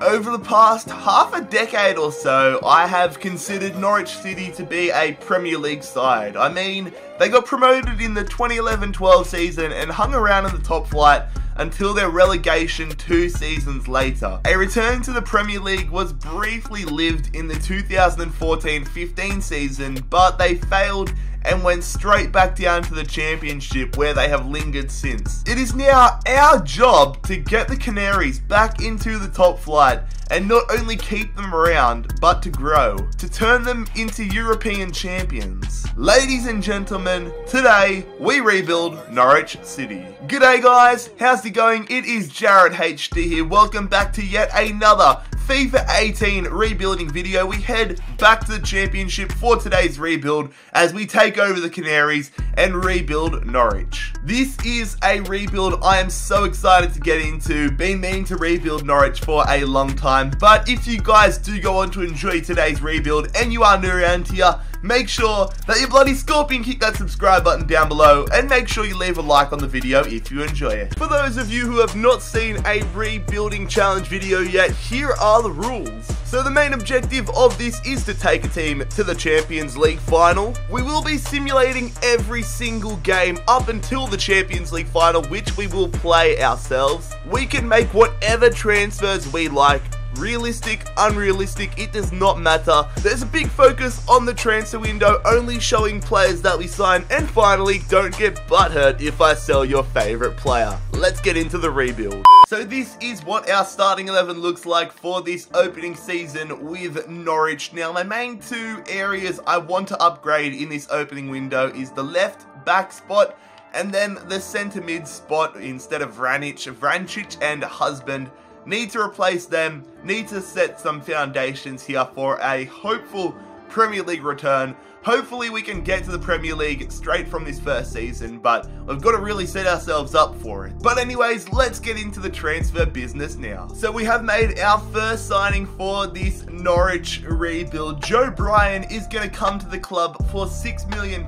Over the past half a decade or so, I have considered Norwich City to be a Premier League side. I mean, they got promoted in the 2011-12 season and hung around in the top flight until their relegation 2 seasons later. A return to the Premier League was briefly lived in the 2014-15 season, but they failed and went straight back down to the Championship, where they have lingered since. It is now our job to get the Canaries back into the top flight and not only keep them around, but to grow, to turn them into European champions. Ladies and gentlemen, today we rebuild Norwich City. G'day guys, how's it going? It is Jared HD here. Welcome back to yet another FIFA 18 rebuilding video. We head back to the Championship for today's rebuild as we take over the Canaries and rebuild Norwich. This is a rebuild I am so excited to get into. Been meaning to rebuild Norwich for a long time, but if you guys do go on to enjoy today's rebuild and you are new around here, make sure that you bloody scorpion kick that subscribe button down below and make sure you leave a like on the video if you enjoy it. For those of you who have not seen a rebuilding challenge video yet, here are the rules. So the main objective of this is to take a team to the Champions League final. We will be simulating every single game up until the Champions League final, which we will play ourselves. We can make whatever transfers we like. Realistic, unrealistic, it does not matter. There's a big focus on the transfer window, only showing players that we sign, and finally, don't get butthurt if I sell your favourite player. Let's get into the rebuild. So this is what our starting 11 looks like for this opening season with Norwich. Now, my main two areas I want to upgrade in this opening window is the left back spot and then the centre mid spot. Instead of Vrancic and Husband, need to replace them, need to set some foundations here for a hopeful Premier League return. Hopefully we can get to the Premier League straight from this first season, but we've got to really set ourselves up for it. But anyways, let's get into the transfer business now. So we have made our first signing for this Norwich rebuild. Joe Bryan is going to come to the club for £6 million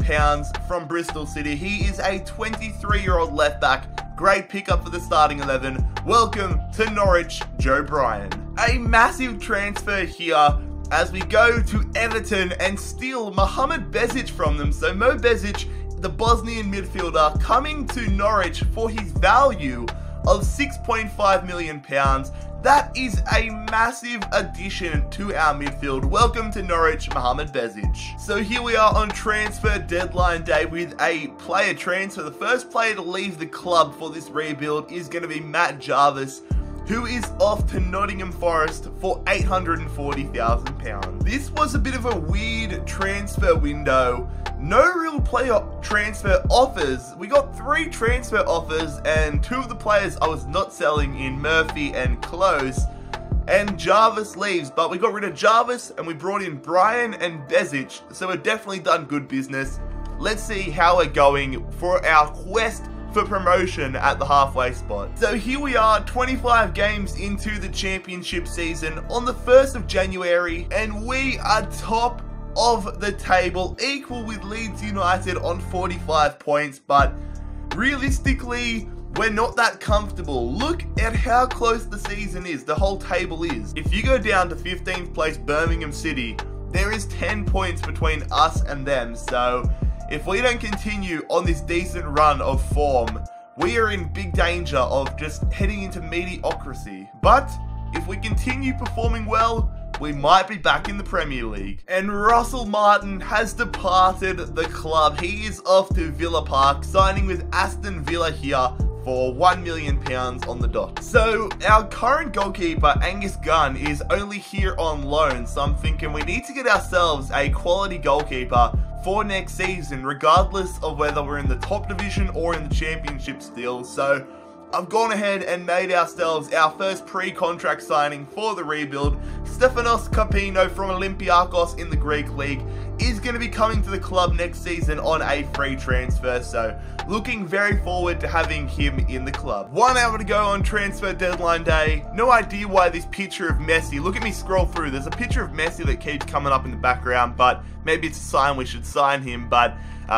from Bristol City. He is a 23-year-old left back. Great pickup for the starting 11. Welcome to Norwich, Joe Bryan. A massive transfer here as we go to Everton and steal Mohamed Bešić from them. So Mo Bešić, the Bosnian midfielder, coming to Norwich for his value of £6.5 million. That is a massive addition to our midfield. Welcome to Norwich, Mohamed Bešić. So here we are on transfer deadline day with a player transfer. The first player to leave the club for this rebuild is going to be Matt Jarvis, who is off to Nottingham Forest for £840,000. This was a bit of a weird transfer window. No real player transfer offers. We got 3 transfer offers, and 2 of the players I was not selling in Murphy and Close, and Jarvis leaves. But we got rid of Jarvis and we brought in Bryan and Bešić, so we've definitely done good business. Let's see how we're going for our quest for promotion at the halfway spot. So here we are, 25 games into the Championship season on the 1st of January, and we are top of the table, equal with Leeds United on 45 points, but realistically, we're not that comfortable. Look at how close the season is, the whole table is. If you go down to 15th place Birmingham City, there is 10 points between us and them, so if we don't continue on this decent run of form, we are in big danger of just heading into mediocrity. But if we continue performing well, we might be back in the Premier League. And Russell Martin has departed the club. He is off to Villa Park, signing with Aston Villa here for £1 million on the dot. So our current goalkeeper, Angus Gunn, is only here on loan. So I'm thinking we need to get ourselves a quality goalkeeper for next season, regardless of whether we're in the top division or in the Championship still. So I've gone ahead and made ourselves our first pre-contract signing for the rebuild. Stefanos Kapino from Olympiakos in the Greek League is going to be coming to the club next season on a free transfer, so looking very forward to having him in the club. 1 hour to go on transfer deadline day. No idea why this picture of Messi, look at me scroll through, there's a picture of Messi that keeps coming up in the background, but maybe it's a sign we should sign him, but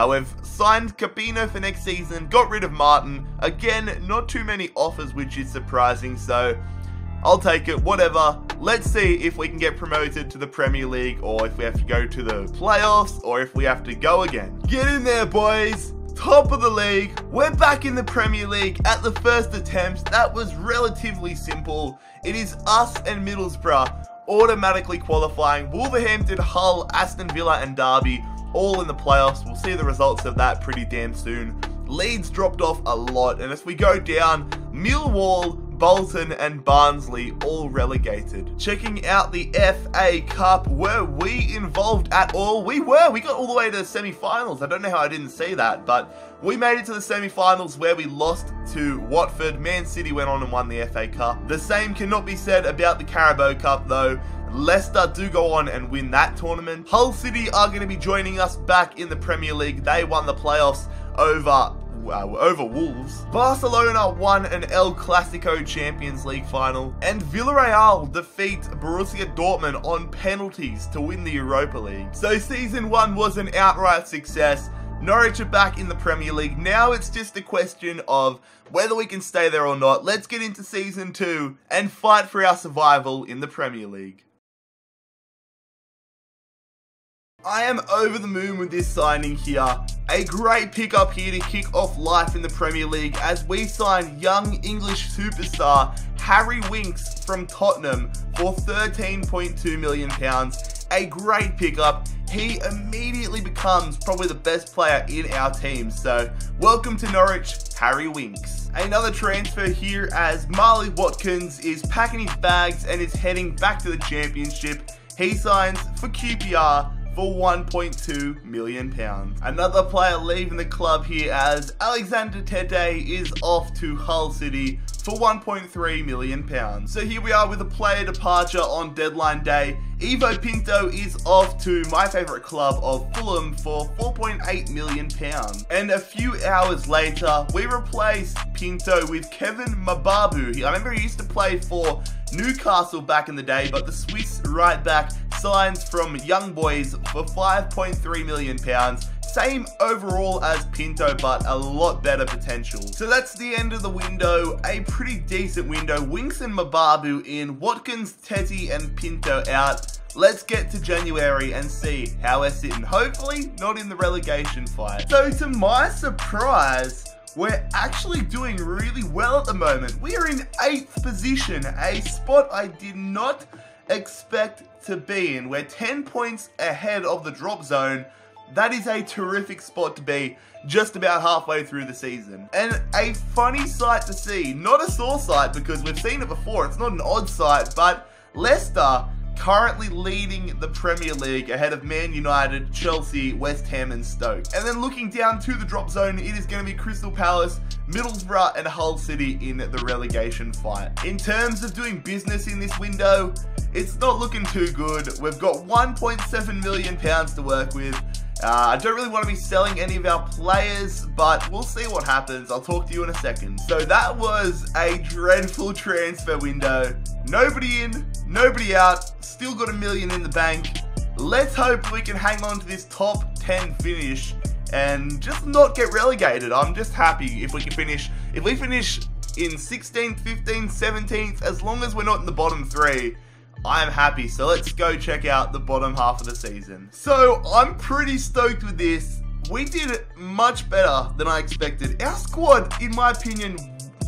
we've signed Capino for next season, got rid of Martin. Again, not too many offers, which is surprising, so I'll take it, whatever. Let's see if we can get promoted to the Premier League, or if we have to go to the playoffs, or if we have to go again. Get in there, boys. Top of the league. We're back in the Premier League at the first attempt. That was relatively simple. It is us and Middlesbrough automatically qualifying. Wolverhampton, Hull, Aston Villa and Derby all in the playoffs. We'll see the results of that pretty damn soon. Leeds dropped off a lot, and as we go down, Millwall, Bolton and Barnsley all relegated. Checking out the FA Cup, were we involved at all? We were. We got all the way to the semi-finals. I don't know how I didn't see that, but we made it to the semi-finals where we lost to Watford. Man City went on and won the FA Cup. The same cannot be said about the Carabao Cup though. Leicester do go on and win that tournament. Hull City are going to be joining us back in the Premier League. They won the playoffs over Wolves. Barcelona won an El Clasico Champions League final, and Villarreal defeat Borussia Dortmund on penalties to win the Europa League. So season one was an outright success. Norwich are back in the Premier League. Now it's just a question of whether we can stay there or not. Let's get into season two and fight for our survival in the Premier League. I am over the moon with this signing here. A great pickup here to kick off life in the Premier League as we sign young English superstar Harry Winks from Tottenham for £13.2 million. A great pickup. He immediately becomes probably the best player in our team. So welcome to Norwich, Harry Winks. Another transfer here as Marley Watkins is packing his bags and is heading back to the Championship. He signs for QPR for £1.2 million. Another player leaving the club here as Alexander Tete is off to Hull City for £1.3 million. So here we are with a player departure on deadline day. Ivo Pinto is off to my favourite club of Fulham for £4.8 million. And a few hours later, we replace Pinto with Kevin Mbabu. I remember he used to play for Newcastle back in the day, but the Swiss right back signs from Young Boys for £5.3 million. Same overall as Pinto, but a lot better potential. So that's the end of the window. A pretty decent window. Winks and Mbabu in, Watkins, Tete and Pinto out. Let's get to January and see how we're sitting. Hopefully not in the relegation fight. So to my surprise, we're actually doing really well at the moment. We are in 8th position, a spot I did not expect to be in. We're 10 points ahead of the drop zone. That is a terrific spot to be just about halfway through the season. And a funny sight to see, not a sore sight because we've seen it before, it's not an odd sight, but Leicester currently leading the Premier League ahead of Man United, Chelsea, West Ham and Stoke. And then looking down to the drop zone, it is going to be Crystal Palace, Middlesbrough and Hull City in the relegation fight. In terms of doing business in this window, it's not looking too good. We've got £1.7 million to work with. I don't really want to be selling any of our players, but we'll see what happens. I'll talk to you in a second. So that was a dreadful transfer window. Nobody in, nobody out, still got £1 million in the bank. Let's hope we can hang on to this top 10 finish and just not get relegated. I'm just happy if we can finish. If we finish in 16th, 15th, 17th, as long as we're not in the bottom three, I'm happy. So let's go check out the bottom half of the season. So I'm pretty stoked with this. We did much better than I expected. Our squad, in my opinion,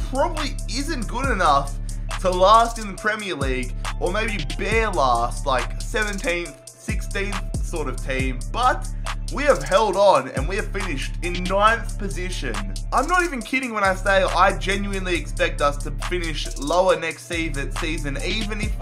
probably isn't good enough to last in the Premier League, or maybe bare last, like 17th, 16th sort of team. But we have held on and we have finished in 9th position. I'm not even kidding when I say I genuinely expect us to finish lower next season, even if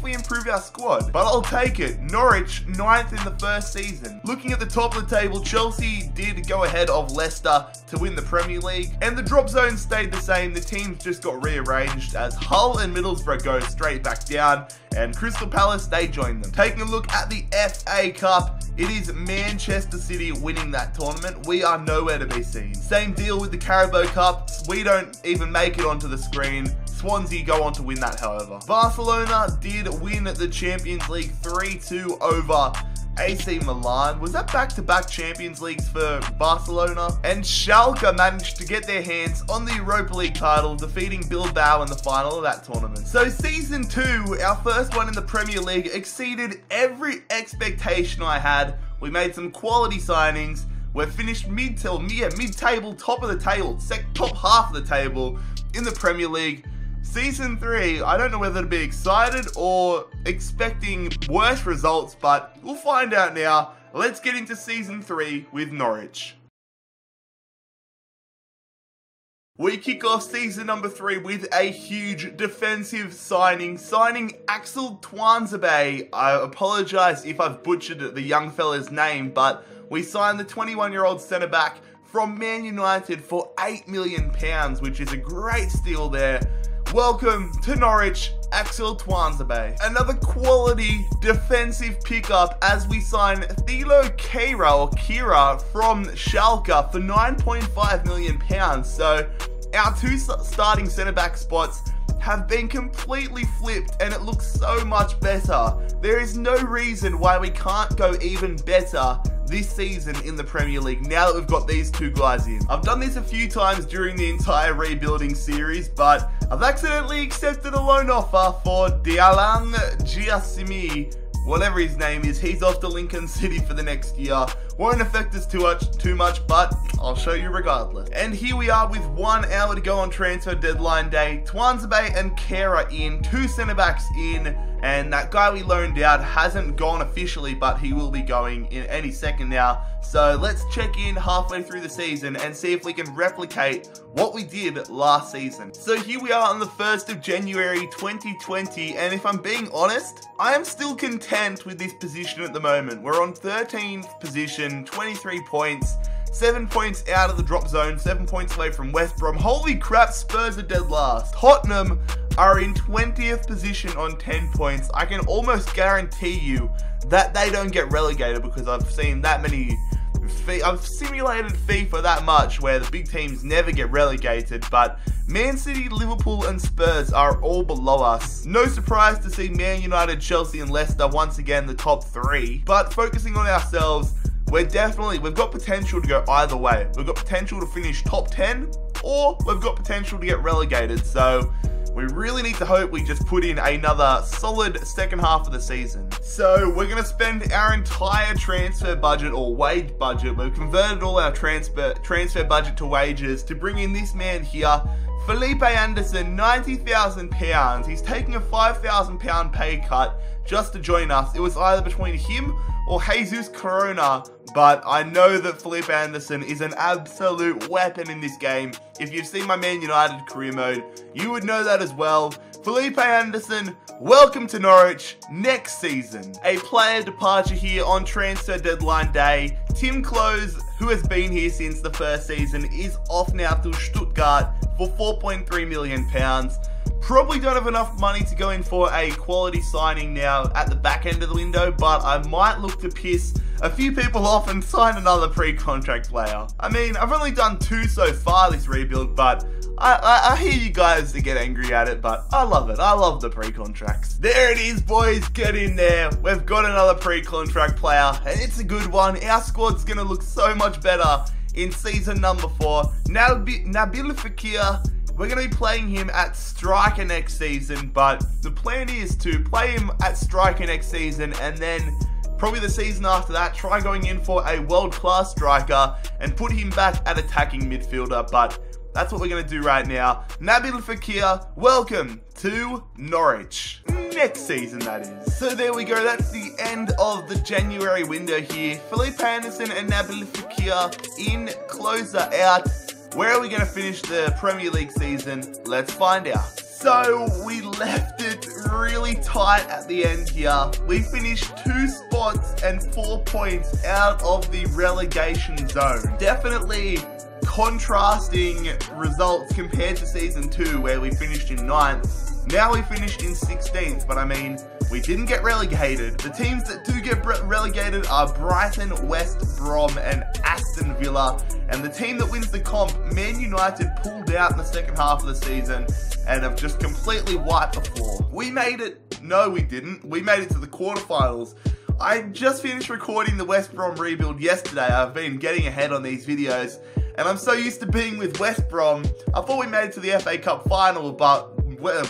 we improve our squad. But I'll take it. Norwich, 9th in the first season. Looking at the top of the table, Chelsea did go ahead of Leicester to win the Premier League. And the drop zone stayed the same. The teams just got rearranged as Hull and Middlesbrough go straight back down. And Crystal Palace, they join them. Taking a look at the FA Cup, it is Manchester City winning that tournament. We are nowhere to be seen. Same deal with the Carabao Cup. We don't even make it onto the screen. Swansea go on to win that, however. Barcelona did win the Champions League 3-2 over AC Milan. Was that back-to-back Champions Leagues for Barcelona? And Schalke managed to get their hands on the Europa League title, defeating Bilbao in the final of that tournament. So Season 2, our first one in the Premier League, exceeded every expectation I had. We made some quality signings. We're finished mid-table, top of the table, top half of the table in the Premier League. Season 3, I don't know whether to be excited or expecting worse results, but we'll find out now. Let's get into Season 3 with Norwich. We kick off Season number 3 with a huge defensive signing Axel Tuanzebe. I apologise if I've butchered the young fella's name, but we signed the 21-year-old centre-back from Man United for £8 million, which is a great steal there. Welcome to Norwich, Axel Tuanzebe. Another quality defensive pickup as we sign Thilo Kehra from Schalke for £9.5 million. So our two starting centre-back spots have been completely flipped and it looks so much better. There is no reason why we can't go even better this season in the Premier League now that we've got these two guys in. I've done this a few times during the entire rebuilding series, but I've accidentally accepted a loan offer for Dialang Giasimi, whatever his name is. He's off to Lincoln City for the next year. Won't affect us too much, but I'll show you regardless. And here we are with 1 hour to go on transfer deadline day. Tuanzebe and Kehra in, two centre-backs in, and that guy we loaned out hasn't gone officially, but he will be going in any second now. So let's check in halfway through the season and see if we can replicate what we did last season. So here we are on the 1st of January 2020, and if I'm being honest, I am still content with this position at the moment. We're on 13th position, 23 points. 7 points out of the drop zone, 7 points away from West Brom. Holy crap, Spurs are dead last. Tottenham are in 20th position on 10 points. I can almost guarantee you that they don't get relegated because I've seen that many... I've simulated FIFA that much where the big teams never get relegated, but Man City, Liverpool and Spurs are all below us. No surprise to see Man United, Chelsea and Leicester once again the top three, but focusing on ourselves, we've got potential to go either way. We've got potential to finish top 10, or we've got potential to get relegated. So we really need to hope we just put in another solid second half of the season. So we're going to spend our entire transfer budget or wage budget. We've converted all our transfer budget to wages to bring in this man here, Felipe Anderson, £90,000. He's taking a £5,000 pay cut just to join us. It was either between him or Jesus Corona, but I know that Felipe Anderson is an absolute weapon in this game. If you've seen my Man United career mode, you would know that as well. Felipe Anderson, welcome to Norwich next season. A player departure here on transfer deadline day. Tim Close, who has been here since the first season, is off now to Stuttgart for £4.3 million. Probably don't have enough money to go in for a quality signing now at the back end of the window, but I might look to piss a few people off and sign another pre-contract player. I mean, I've only done two so far this rebuild, but I hear you guys that get angry at it, but I love it. I love the pre-contracts. There it is, boys. Get in there. We've got another pre-contract player, and it's a good one. Our squad's going to look so much better in season number 4. Nabil Fekir. We're going to be playing him at striker next season, but the plan is to play him at striker next season and then probably the season after that, try going in for a world-class striker and put him back at attacking midfielder, but that's what we're going to do right now. Nabil Fekir, welcome to Norwich. Next season, that is. So there we go, that's the end of the January window here. Felipe Anderson and Nabil Fekir in, closer out. Where are we going to finish the Premier League season? Let's find out. So we left it really tight at the end here. We finished 2 spots and 4 points out of the relegation zone. Definitely contrasting results compared to Season 2 where we finished in 9th. Now we finished in 16th, but I mean, we didn't get relegated. The teams that do get relegated are Brighton, West Brom and Aston Villa. And the team that wins the comp, Man United, pulled out in the second half of the season and have just completely wiped the floor. We made it. No, we didn't. We made it to the quarterfinals. I just finished recording the West Brom rebuild yesterday. I've been getting ahead on these videos, and I'm so used to being with West Brom. I thought we made it to the FA Cup final, but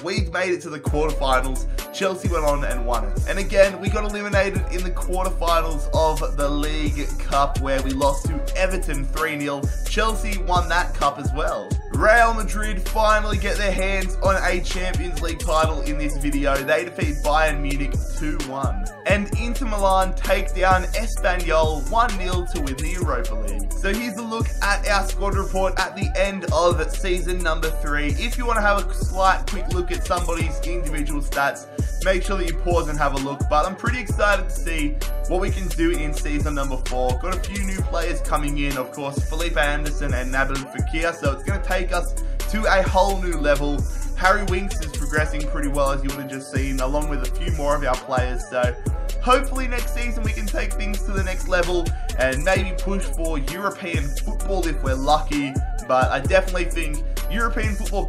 we've made it to the quarterfinals. Chelsea went on and won it. And again, we got eliminated in the quarterfinals of the League Cup, where we lost to Everton 3-0. Chelsea won that cup as well. Real Madrid finally get their hands on a Champions League title in this video. They defeat Bayern Munich 2-1. And Inter Milan take down Espanyol 1-0 to win the Europa League. So here's a look at our squad report at the end of season number 3. If you want to have a slight quick look at somebody's individual stats, make sure that you pause and have a look. But I'm pretty excited to see what we can do in season number 4. Got a few new players coming in, of course, Felipe Anderson and Nabil Fekir. So it's going to take us to a whole new level. Harry Winks is progressing pretty well, as you would have just seen, along with a few more of our players. So hopefully next season we can take things to the next level and maybe push for European football if we're lucky. But I definitely think European football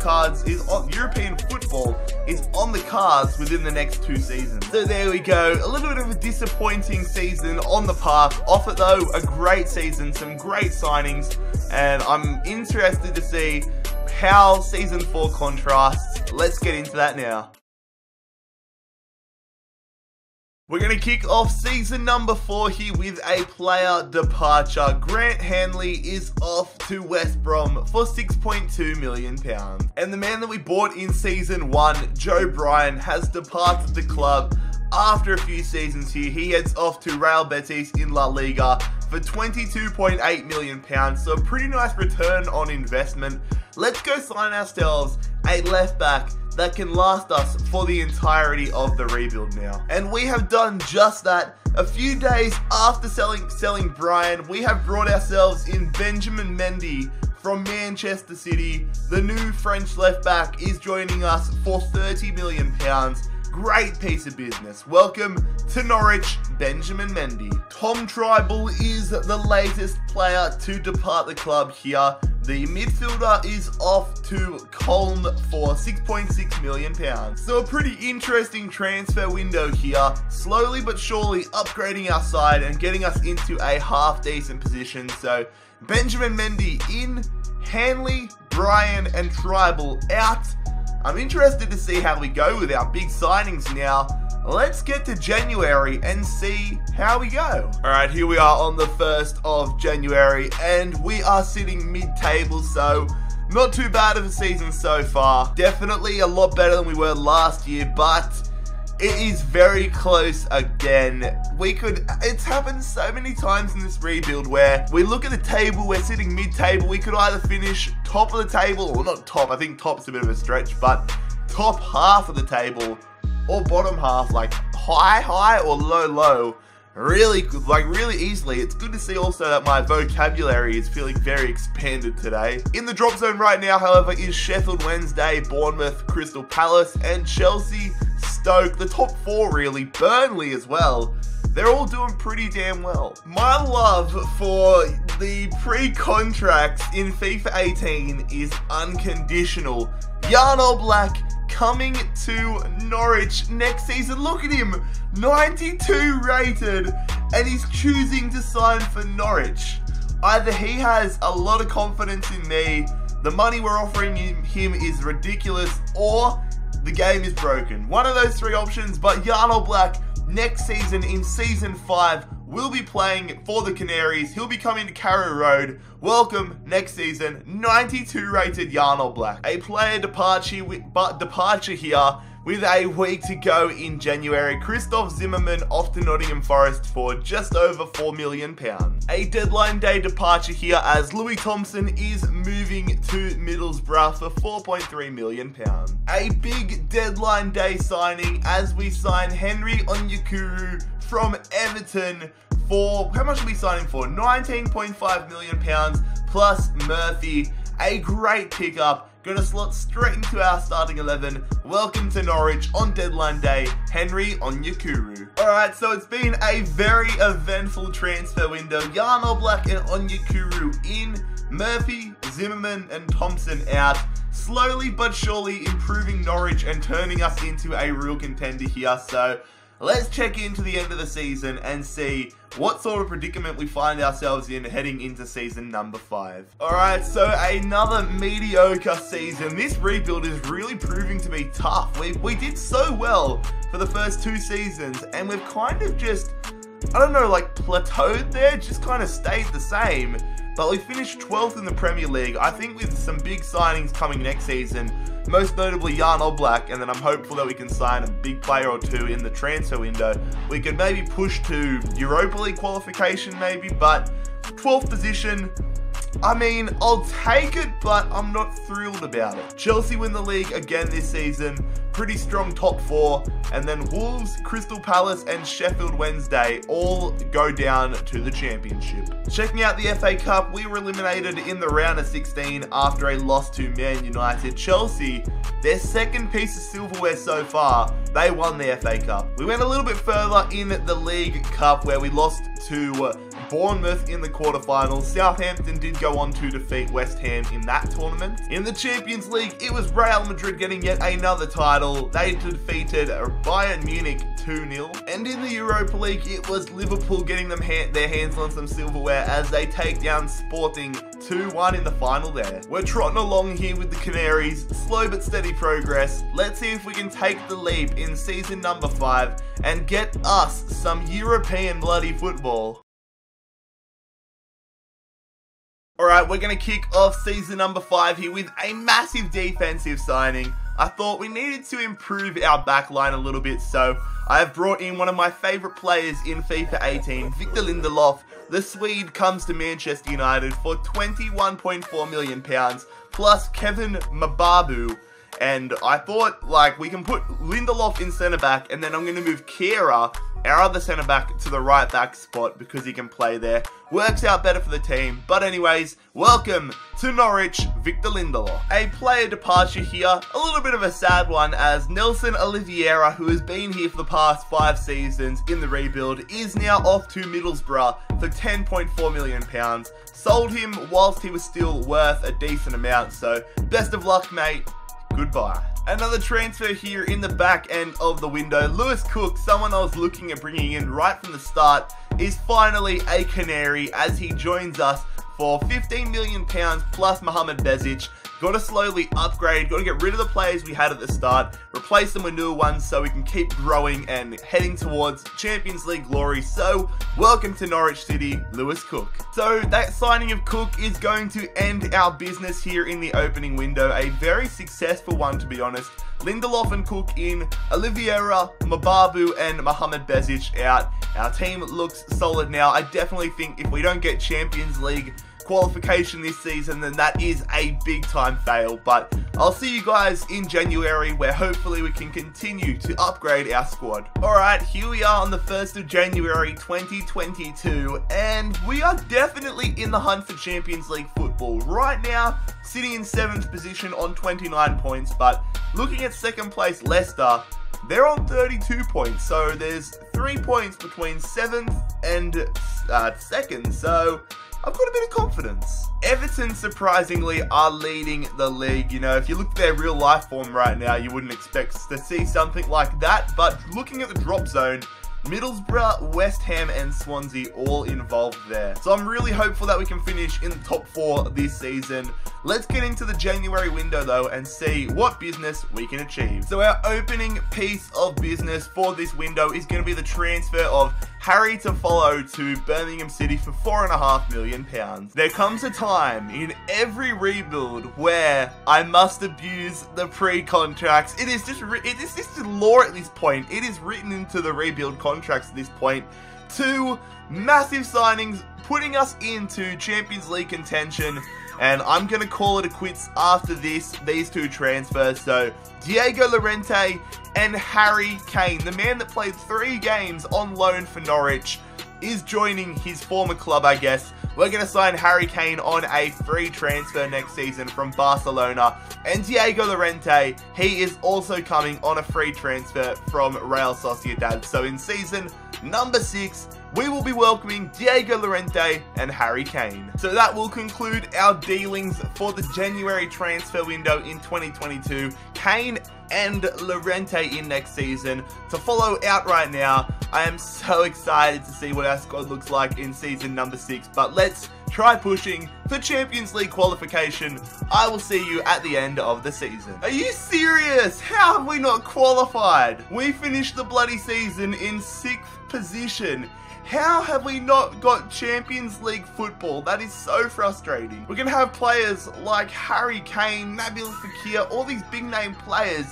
is on the cards within the next 2 seasons. So there we go, a little bit of a disappointing season on the path. Off it though, a great season, some great signings, and I'm interested to see how season 4 contrasts. Let's get into that now. We're going to kick off season number 4 here with a player departure. Grant Hanley is off to West Brom for £6.2 million. And the man that we bought in season 1, Joe Bryan, has departed the club after a few seasons here. He heads off to Real Betis in La Liga for £22.8 million. So a pretty nice return on investment. Let's go sign ourselves a left back that can last us for the entirety of the rebuild now. And we have done just that. A few days after selling Bryan, we have brought ourselves in Benjamin Mendy from Manchester City. The new French left back is joining us for £30 million. Great piece of business. Welcome to Norwich, Benjamin Mendy. Tom Tribal is the latest player to depart the club here. The midfielder is off to Colne for £6.6 million. So a pretty interesting transfer window here. Slowly but surely upgrading our side and getting us into a half-decent position. So Benjamin Mendy in, Hanley, Bryan and Tribal out. I'm interested to see how we go with our big signings now. Let's get to January and see how we go. Alright, here we are on the 1st of January and we are sitting mid-table, so not too bad of a season so far. Definitely a lot better than we were last year, but it is very close again. It's happened so many times in this rebuild where we look at the table, we're sitting mid-table, we could either finish top of the table, or not top, I think top's a bit of a stretch, but top half of the table, or bottom half, like high or low, really good, like really easily. It's good to see also that my vocabulary is feeling very expanded today. In the drop zone right now, however, is Sheffield Wednesday, Bournemouth, Crystal Palace, and Chelsea, Stoke, the top 4 really, Burnley as well. They're all doing pretty damn well. My love for the pre-contracts in FIFA 18 is unconditional. Jan Oblak coming to Norwich next season. Look at him, 92 rated, and he's choosing to sign for Norwich. Either he has a lot of confidence in me, the money we're offering him is ridiculous, or the game is broken. One of those 3 options, but Jan Oblak next season in season 5 will be playing for the Canaries. He'll be coming to Carrow Road. Welcome next season, 92 rated Jan Oblak. A player departure here with a week to go in January. Christoph Zimmermann off to Nottingham Forest for just over £4 million. A deadline day departure here as Louis Thompson is moving to Middlesbrough for £4.3 million. A big deadline day signing as we sign Henry Onyekuru from Everton for, how much are we signing for? £19.5 million plus Murphy. A great pickup. Gonna slot straight into our starting 11. Welcome to Norwich on deadline day, Henry Onyekuru. Alright, so it's been a very eventful transfer window. Jan Oblak and Onyekuru in, Murphy, Zimmermann and Thompson out. Slowly but surely improving Norwich and turning us into a real contender here. So let's check into the end of the season and see what sort of predicament we find ourselves in heading into season number 5. Alright, so another mediocre season. This rebuild is really proving to be tough. We did so well for the first 2 seasons, and we've kind of just, I don't know, like plateaued there, just kind of stayed the same. But we finished 12th in the Premier League, I think, with some big signings coming next season, most notably Jan Oblak, and then I'm hopeful that we can sign a big player or 2 in the transfer window. We could maybe push to Europa League qualification maybe, but 12th position, I mean, I'll take it, but I'm not thrilled about it. Chelsea win the league again this season, pretty strong top 4, and then Wolves, Crystal Palace, and Sheffield Wednesday all go down to the Championship. Checking out the FA Cup, we were eliminated in the round of 16 after a loss to Man United. Chelsea, their second piece of silverware so far, they won the FA Cup. We went a little bit further in the League Cup where we lost to Bournemouth in the quarterfinals. Southampton did go on to defeat West Ham in that tournament. In the Champions League, it was Real Madrid getting yet another title. They defeated Bayern Munich 2-0. And in the Europa League, it was Liverpool getting them their hands on some silverware as they take down Sporting 2-1 in the final there. We're trotting along here with the Canaries, slow but steady progress. Let's see if we can take the leap in season number 5 and get us some European bloody football. Alright, we're going to kick off season number 5 here with a massive defensive signing. I thought we needed to improve our backline a little bit, so I have brought in one of my favourite players in FIFA 18, Victor Lindelof. The Swede comes to Manchester United for £21.4 million, plus Kevin Mbabu. And I thought, like, we can put Lindelof in centre-back, and then I'm going to move Kira, our other centre-back, to the right-back spot because he can play there. Works out better for the team. But anyways, welcome to Norwich, Victor Lindelof. A player departure here, a little bit of a sad one, as Nelson Oliveira, who has been here for the past 5 seasons in the rebuild, is now off to Middlesbrough for £10.4 million. Sold him whilst he was still worth a decent amount, so best of luck, mate. Goodbye. Another transfer here in the back end of the window. Lewis Cook, someone I was looking at bringing in right from the start, is finally a Canary as he joins us for £15 million plus Mohamed Bešić. Got to slowly upgrade, got to get rid of the players we had at the start, replace them with new ones so we can keep growing and heading towards Champions League glory. So, welcome to Norwich City, Lewis Cook. So, that signing of Cook is going to end our business here in the opening window. A very successful one, to be honest. Lindelof and Cook in, Oliveira, Mbabu, and Mohamed Bešić out. Our team looks solid now. I definitely think if we don't get Champions League qualification this season, then that is a big time fail. But I'll see you guys in January, where hopefully we can continue to upgrade our squad. Alright, here we are on the 1st of January 2022, and we are definitely in the hunt for Champions League football. Right now, sitting in 7th position on 29 points, but looking at 2nd place Leicester, they're on 32 points, so there's 3 points between 7th and 2nd, so I've got a bit of confidence. Everton, surprisingly, are leading the league. You know, if you look at their real life form right now, you wouldn't expect to see something like that. But looking at the drop zone, Middlesbrough, West Ham, and Swansea all involved there. So I'm really hopeful that we can finish in the top 4 this season. Let's get into the January window though and see what business we can achieve. So our opening piece of business for this window is going to be the transfer of Harry to follow to Birmingham City for £4.5 million. There comes a time in every rebuild where I must abuse the pre-contracts. It is just law at this point. It is written into the rebuild contracts at this point. 2 massive signings putting us into Champions League contention, and I'm going to call it a quits after these 2 transfers. So Diego Llorente and Harry Kane, the man that played 3 games on loan for Norwich, is joining his former club, I guess. We're going to sign Harry Kane on a free transfer next season from Barcelona. And Diego Llorente, he is also coming on a free transfer from Real Sociedad. So in season number 6, we will be welcoming Diego Llorente and Harry Kane. So that will conclude our dealings for the January transfer window in 2022. Kane and Llorente in next season to follow out right now. I am so excited to see what our squad looks like in season number 6, but let's try pushing for Champions League qualification. I will see you at the end of the season. Are you serious? How have we not qualified? We finished the bloody season in 6th position. How have we not got Champions League football? That is so frustrating. We're going to have players like Harry Kane, Nabil Fekir, all these big name players,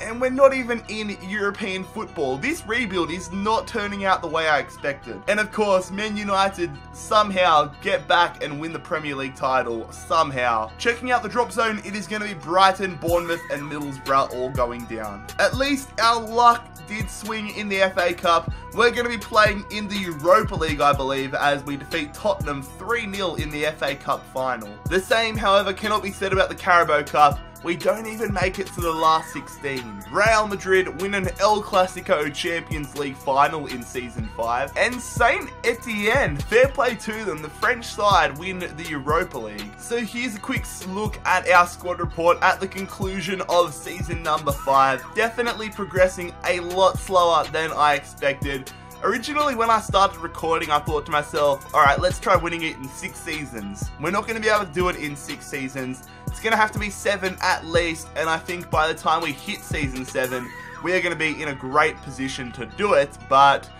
and we're not even in European football. This rebuild is not turning out the way I expected. And of course, Man United somehow get back and win the Premier League title, somehow. Checking out the drop zone, it is going to be Brighton, Bournemouth and Middlesbrough all going down. At least our luck did swing in the FA Cup. We're going to be playing in the Europa League, I believe, as we defeat Tottenham 3-0 in the FA Cup final. The same, however, cannot be said about the Carabao Cup. We don't even make it to the last 16. Real Madrid win an El Clasico Champions League final in Season 5. And Saint Etienne, fair play to them, the French side win the Europa League. So here's a quick look at our squad report at the conclusion of Season number 5. Definitely progressing a lot slower than I expected. Originally, when I started recording, I thought to myself, alright, let's try winning it in 6 seasons. We're not going to be able to do it in 6 seasons. It's going to have to be 7 at least, and I think by the time we hit season 7, we are going to be in a great position to do it, but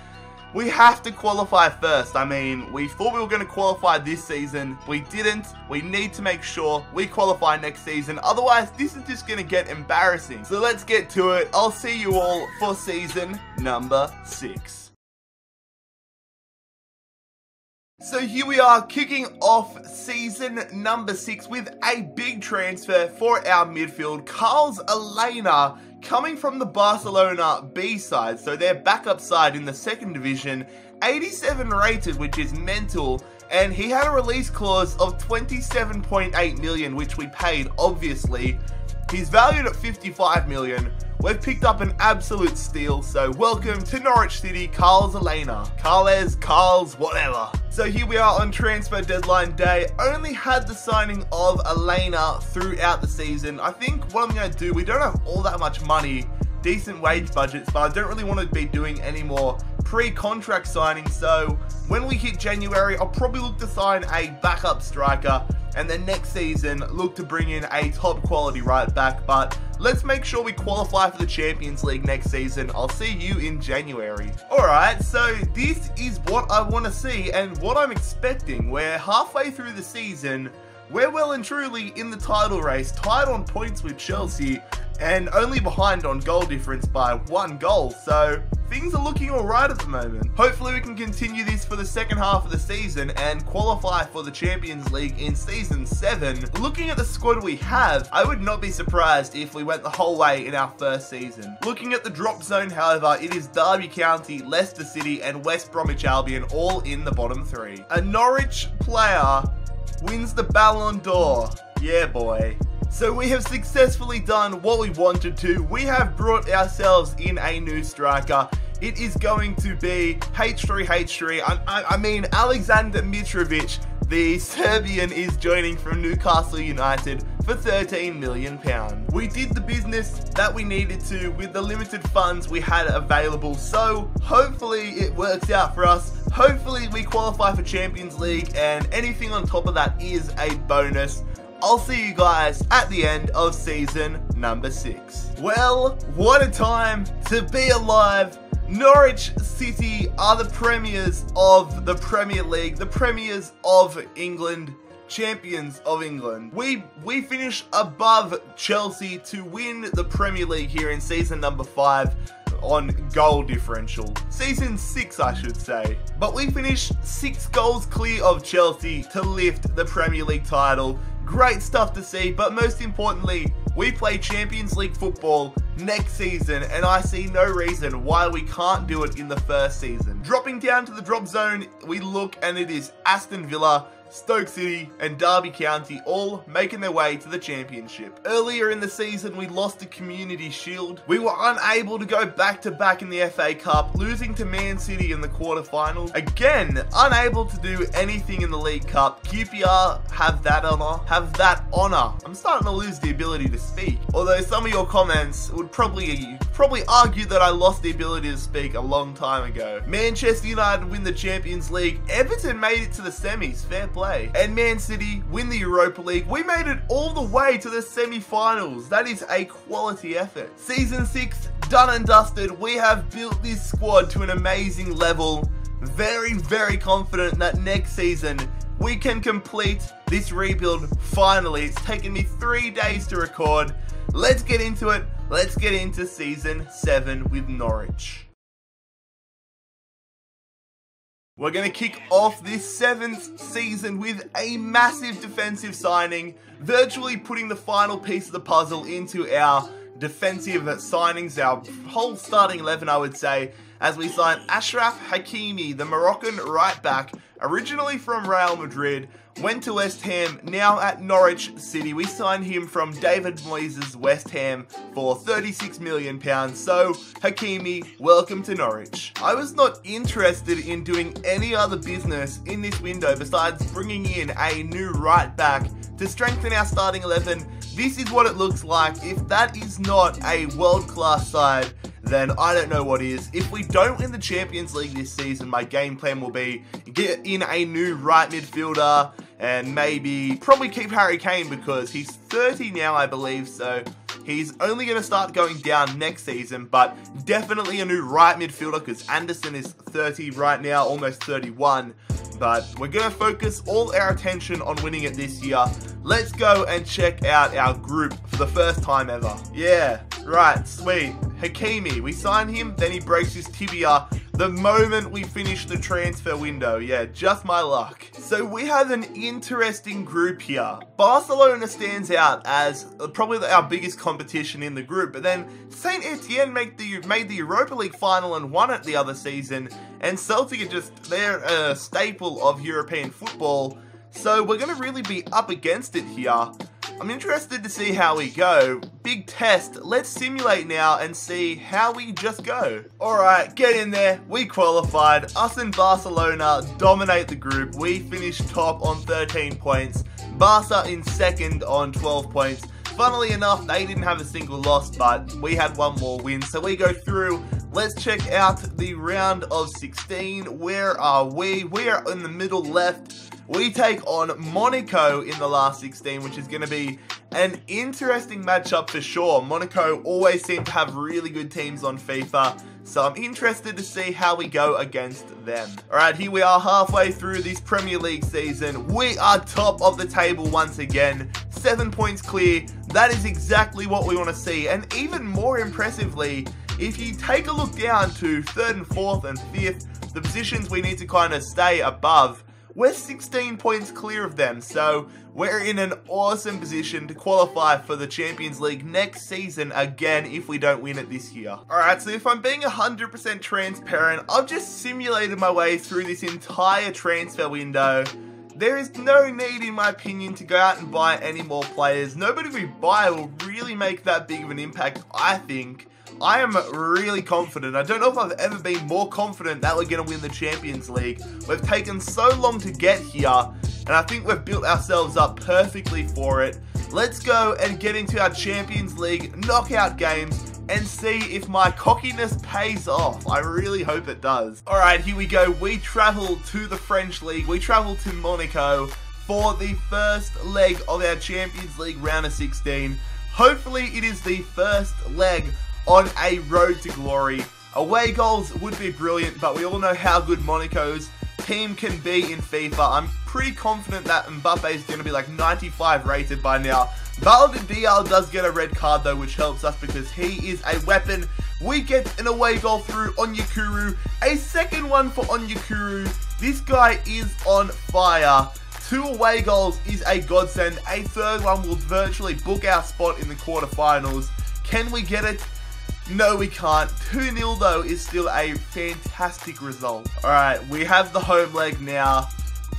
we have to qualify first. I mean, we thought we were going to qualify this season. We didn't. We need to make sure we qualify next season. Otherwise, this is just going to get embarrassing. So let's get to it. I'll see you all for season number 6. So here we are, kicking off season number 6 with a big transfer for our midfield. Carles Elena coming from the Barcelona B side, so their backup side in the 2nd division, 87 rated, which is mental, and he had a release clause of 27.8 million, which we paid, obviously. He's valued at 55 million. We've picked up an absolute steal, so welcome to Norwich City, Carles Elena. Carles, whatever. So here we are on transfer deadline day. Only had the signing of Elena throughout the season. I think what I'm going to do, we don't have all that much money, decent wage budgets, but I don't really want to be doing any more pre-contract signings, so when we hit January, I'll probably look to sign a backup striker, and then next season, look to bring in a top quality right back, but let's make sure we qualify for the Champions League next season. I'll see you in January. Alright, so this is what I want to see and what I'm expecting. We're halfway through the season, we're well and truly in the title race, tied on points with Chelsea, and only behind on goal difference by 1 goal, so things are looking alright at the moment. Hopefully we can continue this for the second half of the season and qualify for the Champions League in Season 7. Looking at the squad we have, I would not be surprised if we went the whole way in our first season. Looking at the drop zone, however, it is Derby County, Leicester City and West Bromwich Albion all in the bottom 3. A Norwich player wins the Ballon d'Or. Yeah, boy. So we have successfully done what we wanted to. We have brought ourselves in a new striker. It is going to be H3H3. I mean, Alexander Mitrovic, the Serbian, is joining from Newcastle United for £13 million. We did the business that we needed to with the limited funds we had available, so hopefully it works out for us. Hopefully we qualify for Champions League, and anything on top of that is a bonus. I'll see you guys at the end of season number 6. Well, what a time to be alive. Norwich City are the premiers of the Premier League, the premiers of England, champions of England. We finish above Chelsea to win the Premier League here in season number 5 on goal differential. Season 6, I should say. But we finish 6 goals clear of Chelsea to lift the Premier League title. Great stuff to see, but most importantly, we play Champions League football next season, and I see no reason why we can't do it in the first season. Dropping down to the drop zone, we look, and it is Aston Villa, Stoke City and Derby County all making their way to the Championship. Earlier in the season we lost the Community Shield. We were unable to go back to back in the FA Cup, losing to Man City in the quarterfinals. Again, unable to do anything in the League Cup. QPR have that honour. I'm starting to lose the ability to speak. Although some of your comments would probably argue that I lost the ability to speak a long time ago. Manchester United win the Champions League. Everton made it to the semis. Fair play. And Man City win the Europa League. We made it all the way to the semi-finals. That is a quality effort. Season 6 done and dusted. We have built this squad to an amazing level. Very, very confident that next season we can complete this rebuild finally. It's taken me 3 days to record. Let's get into it. Let's get into Season 7 with Norwich. We're going to kick off this 7th season with a massive defensive signing, virtually putting the final piece of the puzzle into our defensive signings, our whole starting 11, I would say, as we sign Achraf Hakimi, the Moroccan right back, originally from Real Madrid, went to West Ham, now at Norwich City. We signed him from David Moyes' West Ham for £36 million. So, Hakimi, welcome to Norwich. I was not interested in doing any other business in this window besides bringing in a new right back to strengthen our starting 11. This is what it looks like. If that is not a world-class side, then I don't know what is. If we don't win the Champions League this season, my game plan will be get in a new right midfielder and maybe probably keep Harry Kane because he's 30 now, I believe, so he's only going to start going down next season, but definitely a new right midfielder because Anderson is 30 right now, almost 31. But we're going to focus all our attention on winning it this year. Let's go and check out our group for the first time ever. Yeah, right, sweet. Hakimi, we sign him, then he breaks his tibia the moment we finish the transfer window. Yeah, just my luck. So we have an interesting group here. Barcelona stands out as probably our biggest competition in the group, but then Saint Etienne made the Europa League final and won it the other season, and Celtic are just, they're a staple of European football, so we're going to really be up against it here. I'm interested to see how we go. Big test. Let's simulate now and see how we just go. Alright, get in there. We qualified. Us and Barcelona dominate the group. We finish top on 13 points. Barca in second on 12 points. Funnily enough, they didn't have a single loss, but we had one more win. So we go through. Let's check out the round of 16. Where are we? We are in the middle left. We take on Monaco in the last 16, which is going to be an interesting matchup for sure. Monaco always seem to have really good teams on FIFA, so I'm interested to see how we go against them. Alright, here we are halfway through this Premier League season. We are top of the table once again. 7 points clear. That is exactly what we want to see. And even more impressively, if you take a look down to 3rd and 4th and 5th, the positions we need to kind of stay above, we're 16 points clear of them, so we're in an awesome position to qualify for the Champions League next season again if we don't win it this year. Alright, so if I'm being 100% transparent, I've just simulated my way through this entire transfer window. There is no need, in my opinion, to go out and buy any more players. Nobody we buy will really make that big of an impact, I think. I am really confident. I don't know if I've ever been more confident that we're going to win the Champions League. We've taken so long to get here, and I think we've built ourselves up perfectly for it. Let's go and get into our Champions League knockout games and see if my cockiness pays off. I really hope it does. Alright, here we go. We travel to the French League. We travel to Monaco for the first leg of our Champions League round of 16. Hopefully it is the first leg on a road to glory. Away goals would be brilliant, but we all know how good Monaco's team can be in FIFA. I'm pretty confident that Mbappe is going to be like 95 rated by now. Baldidial does get a red card though, which helps us because he is a weapon. We get an away goal through Onyekuru. A second one for Onyekuru. This guy is on fire. 2 away goals is a godsend. A third one will virtually book our spot in the quarterfinals. Can we get it? No, we can't. 2-0 though is still a fantastic result. Alright, we have the home leg now.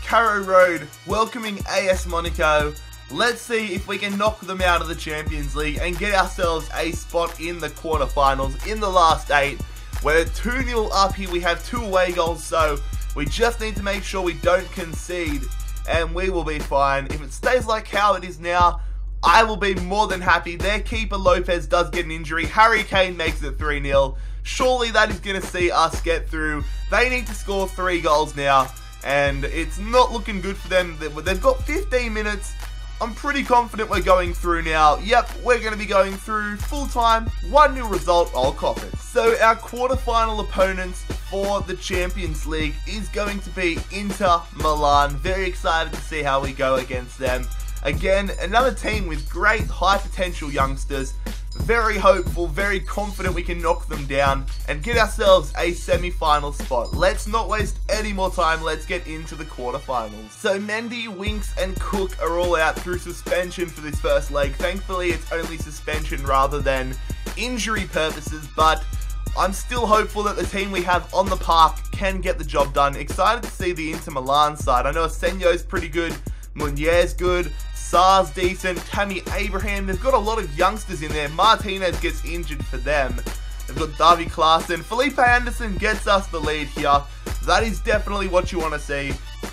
Carrow Road welcoming AS Monaco. Let's see if we can knock them out of the Champions League and get ourselves a spot in the quarterfinals in the last eight. We're 2-0 up here, we have 2 away goals, so we just need to make sure we don't concede and we will be fine. If it stays like how it is now, I will be more than happy. Their keeper Lopez does get an injury. Harry Kane makes it 3-0. Surely that is going to see us get through. They need to score 3 goals now, and it's not looking good for them. They've got 15 minutes. I'm pretty confident we're going through now. Yep, we're going to be going through full time. 1-0 result, I'll cop it. So our quarterfinal opponents for the Champions League is going to be Inter Milan. Very excited to see how we go against them. Again, another team with great high potential youngsters. Very hopeful, very confident we can knock them down and get ourselves a semi-final spot. Let's not waste any more time, let's get into the quarterfinals. So Mendy, Winks and Cook are all out through suspension for this first leg. Thankfully it's only suspension rather than injury purposes, but I'm still hopeful that the team we have on the park can get the job done. Excited to see the Inter Milan side. I know Asenio's pretty good, Meunier's good, Sar's decent, Tammy Abraham. They've got a lot of youngsters in there. Martinez gets injured for them. They've got Darby Klaassen. Felipe Anderson gets us the lead here. That is definitely what you want to see.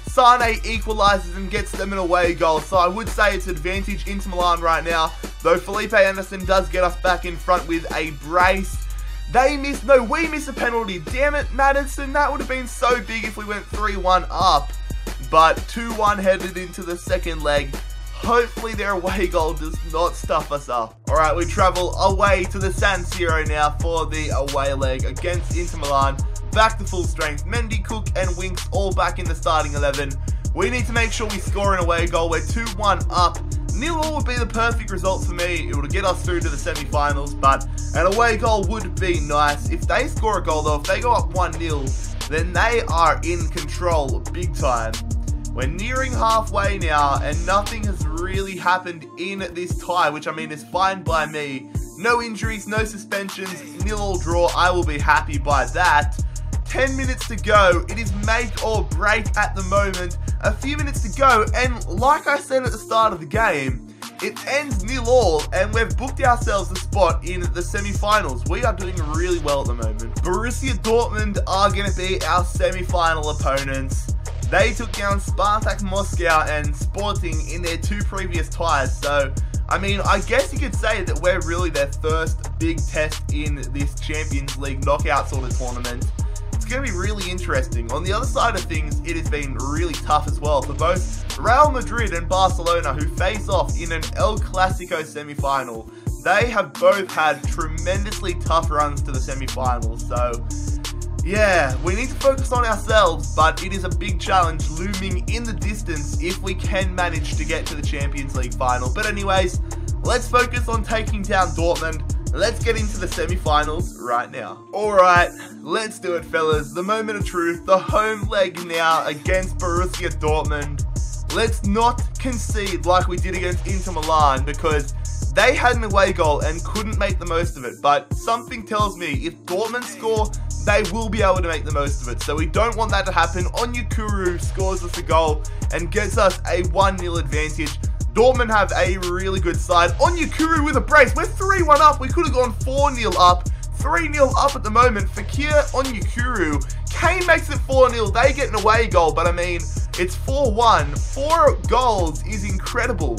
Sane equalises and gets them an away goal. So I would say it's advantage Inter Milan right now, though Felipe Anderson does get us back in front with a brace. They miss, no, we miss a penalty. Damn it, Madison. That would have been so big if we went 3-1 up. But 2-1 headed into the second leg. Hopefully their away goal does not stuff us up. Alright, we travel away to the San Siro now for the away leg against Inter Milan. Back to full strength. Mendy, Cook and Winks all back in the starting 11. We need to make sure we score an away goal. We're 2-1 up. 0-0 would be the perfect result for me. It would get us through to the semi-finals, but an away goal would be nice. If they score a goal though, if they go up 1-0, then they are in control big time. We're nearing halfway now, and nothing has really happened in this tie, which I mean is fine by me. No injuries, no suspensions, 0-0 draw, I will be happy by that. 10 minutes to go, it is make or break at the moment. A few minutes to go, and like I said at the start of the game, it ends 0-0, and we've booked ourselves a spot in the semi-finals. We are doing really well at the moment. Borussia Dortmund are going to be our semi-final opponents. They took down Spartak Moscow and Sporting in their 2 previous ties, so I mean, I guess you could say that we're really their first big test in this Champions League knockout sort of tournament. It's going to be really interesting. On the other side of things, it has been really tough as well for both Real Madrid and Barcelona, who face off in an El Clasico semi-final. They have both had tremendously tough runs to the semi-finals, so yeah, we need to focus on ourselves, but it is a big challenge looming in the distance if we can manage to get to the Champions League final. But anyways, let's focus on taking down Dortmund. Let's get into the semi-finals right now. Alright, let's do it fellas. The moment of truth, the home leg now against Borussia Dortmund. Let's not concede like we did against Inter Milan, because they had an away goal and couldn't make the most of it. But something tells me if Dortmund score, they will be able to make the most of it, so we don't want that to happen. Onyekuru scores us a goal and gets us a 1-0 advantage. Dortmund have a really good side. Onyekuru with a brace. We're 3-1 up. We could have gone 4-0 up. 3-0 up at the moment. Fekir, Onyekuru. Kane makes it 4-0. They get an away goal, but I mean, it's 4-1. 4 goals is incredible.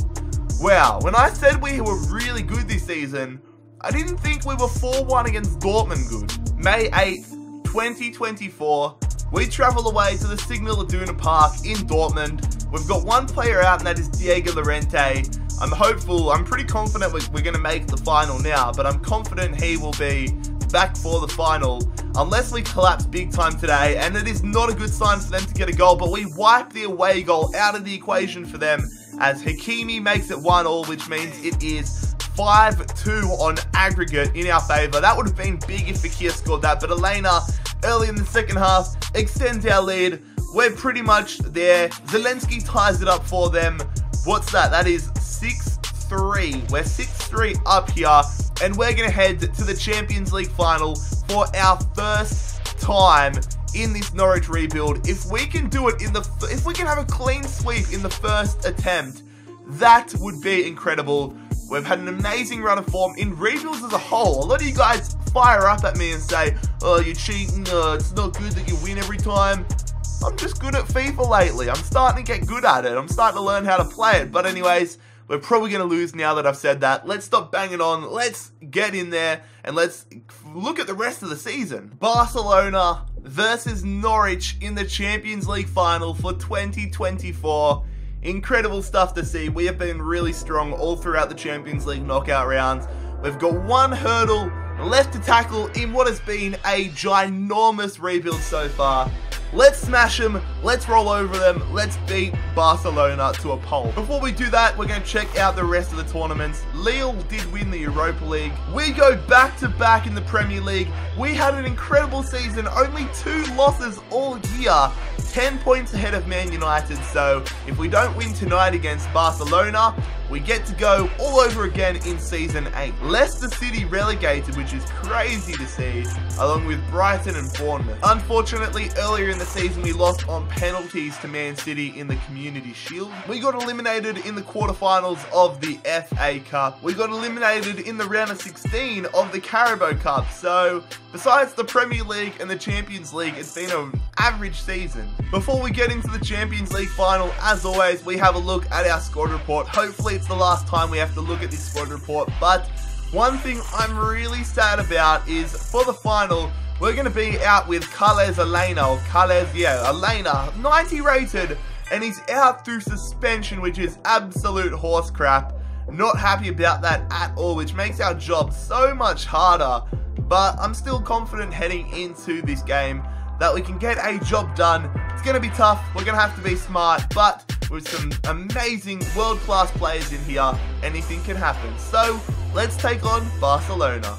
Wow. When I said we were really good this season, I didn't think we were 4-1 against Dortmund good. May 8th. 2024, we travel away to the Signal Iduna Park in Dortmund. We've got 1 player out, and that is Diego Llorente. I'm hopeful, I'm pretty confident we're going to make the final now, but I'm confident he will be back for the final, unless we collapse big time today, and it is not a good sign for them to get a goal, but we wipe the away goal out of the equation for them, as Hakimi makes it 1-1, which means it is 5-2 on aggregate in our favour. That would have been big if Fekir scored that, but Elena, early in the second half, extends our lead. We're pretty much there. Zelensky ties it up for them. What's that? That is 6-3. We're 6-3 up here, and we're going to head to the Champions League final for our first time in this Norwich rebuild. If we can do it in the, if we can have a clean sweep in the first attempt, that would be incredible. We've had an amazing run of form in rebuilds as a whole. A lot of you guys fire up at me and say, oh, you're cheating, it's not good that you win every time. I'm just good at FIFA lately. I'm starting to get good at it. I'm starting to learn how to play it. But anyways, we're probably going to lose now that I've said that. Let's stop banging on. Let's get in there and let's look at the rest of the season. Barcelona versus Norwich in the Champions League final for 2024. Incredible stuff to see. We have been really strong all throughout the Champions League knockout rounds. We've got one hurdle left to tackle in what has been a ginormous rebuild so far. Let's smash them, let's roll over them, let's beat Barcelona to a pole. Before we do that, we're going to check out the rest of the tournaments. Lille did win the Europa League. We go back-to-back in the Premier League. We had an incredible season, only 2 losses all year. 10 points ahead of Man United, so if we don't win tonight against Barcelona, we get to go all over again in Season 8. Leicester City relegated, which is crazy to see, along with Brighton and Bournemouth. Unfortunately, earlier in the season, we lost on penalties to Man City in the Community Shield. We got eliminated in the quarterfinals of the FA Cup. We got eliminated in the round of 16 of the Carabao Cup, so besides the Premier League and the Champions League, it's been an average season. Before we get into the Champions League final, as always, we have a look at our squad report. Hopefully it's the last time we have to look at this squad report, but one thing I'm really sad about is for the final, we're going to be out with Elena, 90 rated, and he's out through suspension, which is absolute horse crap. Not happy about that at all, which makes our job so much harder, but I'm still confident heading into this game that we can get a job done. It's going to be tough, we're going to have to be smart, but with some amazing world-class players in here, anything can happen. So, let's take on Barcelona.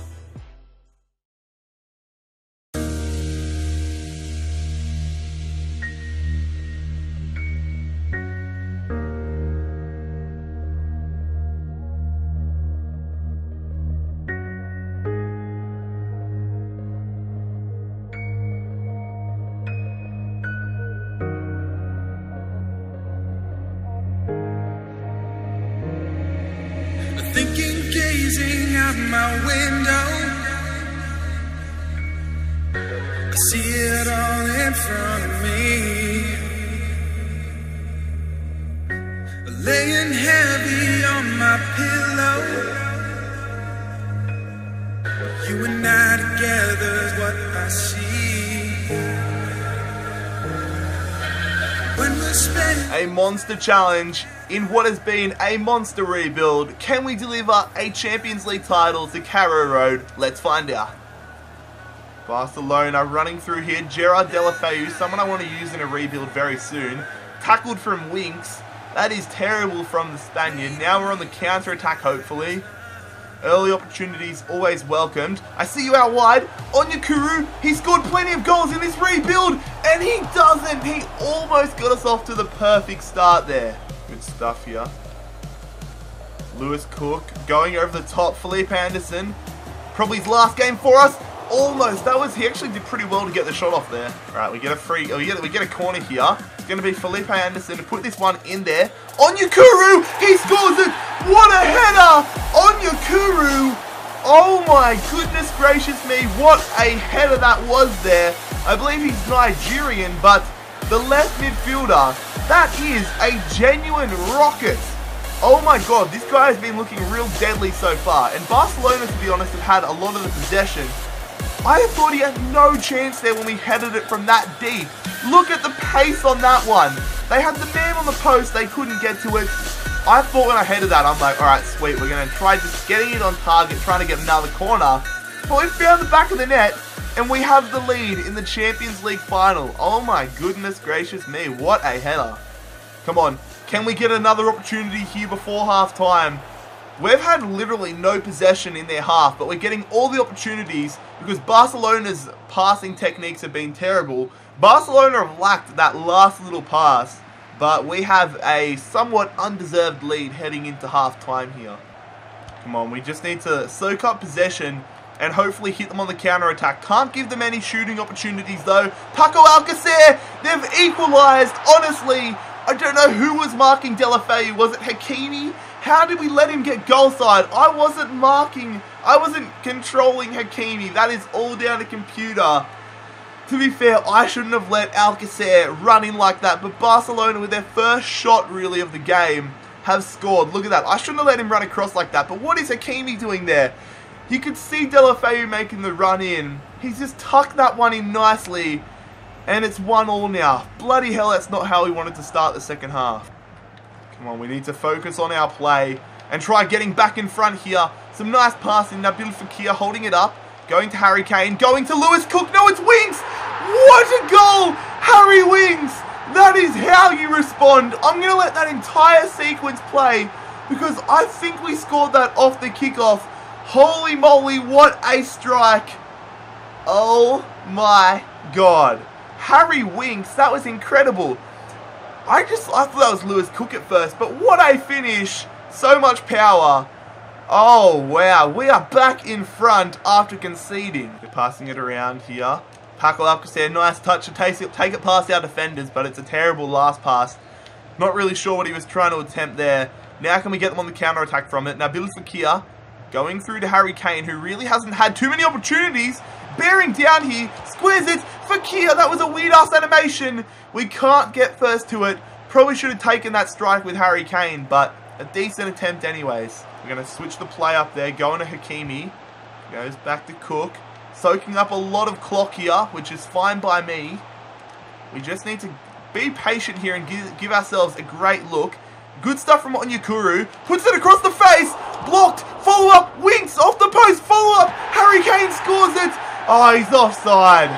Thinking, gazing out my window, I see it all in front of me, laying heavy on my pillow. You and I together is what I see. A monster challenge in what has been a monster rebuild. Can we deliver a Champions League title to Carrow Road? Let's find out. Barcelona running through here. Gerard Deulofeu, someone I want to use in a rebuild very soon. Tackled from Winks. That is terrible from the Spaniard. Now we're on the counter-attack, hopefully. Early opportunities always welcomed. I see you out wide. Onyekuru, he scored plenty of goals in this rebuild, and he doesn't. He almost got us off to the perfect start there. Good stuff here. Lewis Cook going over the top. Felipe Anderson, probably his last game for us. Almost. That was. He actually did pretty well to get the shot off there. All right, we get a free. Oh, yeah, we get a corner here. It's going to be Felipe Anderson to put this one in there. Onyekuru, he scores it. What a header! Onyekuru! Oh my goodness gracious me, what a header that was there. I believe he's Nigerian, but the left midfielder, that is a genuine rocket. Oh my god, this guy has been looking real deadly so far. And Barcelona, to be honest, have had a lot of the possession. I thought he had no chance there when we headed it from that deep. Look at the pace on that one. They had the man on the post, they couldn't get to it. I thought when I headed that, I'm like, alright, sweet, we're going to try just getting it on target, trying to get another corner. But we found the back of the net, and we have the lead in the Champions League final. Oh my goodness gracious me, what a header. Come on, can we get another opportunity here before half-time? We've had literally no possession in their half, but we're getting all the opportunities because Barcelona's passing techniques have been terrible. Barcelona have lacked that last little pass. But we have a somewhat undeserved lead heading into half-time here. Come on, we just need to soak up possession and hopefully hit them on the counter-attack. Can't give them any shooting opportunities, though. Paco Alcacer, they've equalised. Honestly, I don't know who was marking Delafeu. Was it Hakimi? How did we let him get goal side? I wasn't marking. I wasn't controlling Hakimi. That is all down to computer. To be fair, I shouldn't have let Alcacer run in like that, but Barcelona, with their first shot, really, of the game, have scored. Look at that. I shouldn't have let him run across like that, but what is Hakimi doing there? You could see Delafeu making the run in. He's just tucked that one in nicely, and it's 1-1 now. Bloody hell, that's not how we wanted to start the second half. Come on, we need to focus on our play and try getting back in front here. Some nice passing. Nabil Fekir holding it up. Going to Harry Kane, going to Lewis Cook. No, it's Winks! What a goal! Harry Winks! That is how you respond. I'm going to let that entire sequence play because I think we scored that off the kickoff. Holy moly, what a strike. Oh my God. Harry Winks, that was incredible. I thought that was Lewis Cook at first, but what a finish. So much power. Oh, wow. We are back in front after conceding. They're passing it around here. Paco Alcacer, nice touch to take it past our defenders, but it's a terrible last pass. Not really sure what he was trying to attempt there. Now can we get them on the counter-attack from it? Nabil Fekir going through to Harry Kane, who really hasn't had too many opportunities. Bearing down here. Squares it. Fekir, that was a weird-ass animation. We can't get first to it. Probably should have taken that strike with Harry Kane, but a decent attempt anyways. We're going to switch the play up there. Going to Hakimi. Goes back to Cook. Soaking up a lot of clock here, which is fine by me. We just need to be patient here and give ourselves a great look. Good stuff from Onyekuru. Puts it across the face. Blocked. Follow up. Winks off the post. Follow up. Harry Kane scores it. Oh, he's offside.